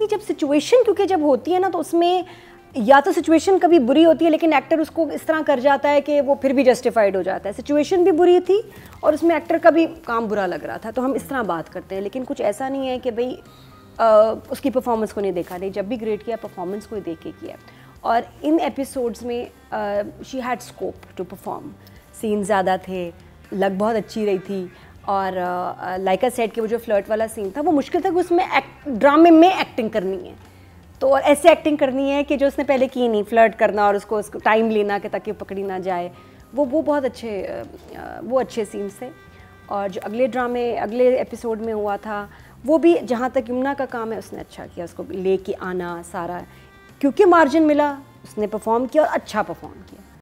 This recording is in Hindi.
नहीं, जब सिचुएशन क्योंकि जब होती है ना तो उसमें या तो सिचुएशन कभी बुरी होती है लेकिन एक्टर उसको इस तरह कर जाता है कि वो फिर भी जस्टिफाइड हो जाता है। सिचुएशन भी बुरी थी और उसमें एक्टर का भी काम बुरा लग रहा था, तो हम इस तरह बात करते हैं। लेकिन कुछ ऐसा नहीं है कि भाई उसकी परफॉर्मेंस को नहीं देखा, नहीं, जब भी ग्रेड किया परफॉर्मेंस को देख के किया। और इन एपिसोड्स में she had scope to perform, scene ज़्यादा थे, लग बहुत अच्छी रही थी। और लाइक आई सेड कि वो जो फ्लर्ट वाला सीन था वो मुश्किल था कि उसमें ड्रामे में एक्टिंग करनी है, तो और ऐसे एक्टिंग करनी है कि जो उसने पहले की नहीं, फ्लर्ट करना और उसको उसको टाइम लेना कि ताकि पकड़ी ना जाए, वो बहुत अच्छे सीन्स थे। और जो अगले एपिसोड में हुआ था वो भी जहाँ तक यमुना का काम है उसने अच्छा किया, उसको ले के आना सारा, क्योंकि मार्जिन मिला उसने परफॉर्म किया और अच्छा परफॉर्म किया।